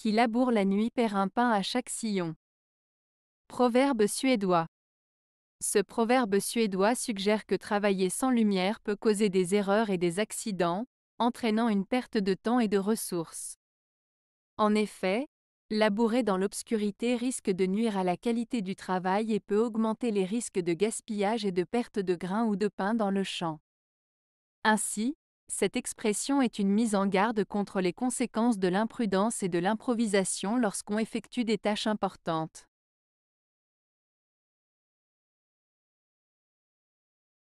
qui laboure la nuit perd un pain à chaque sillon. Proverbe suédois. Ce proverbe suédois suggère que travailler sans lumière peut causer des erreurs et des accidents, entraînant une perte de temps et de ressources. En effet, labourer dans l'obscurité risque de nuire à la qualité du travail et peut augmenter les risques de gaspillage et de perte de grains ou de pain dans le champ. Ainsi, cette expression est une mise en garde contre les conséquences de l'imprudence et de l'improvisation lorsqu'on effectue des tâches importantes.